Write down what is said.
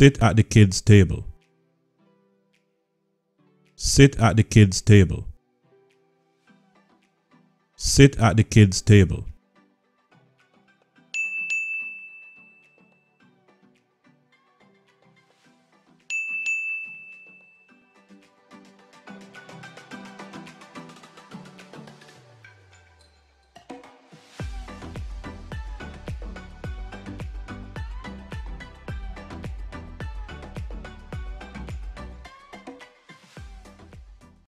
Sit at the kids' table. Sit at the kids' table. Sit at the kids' table.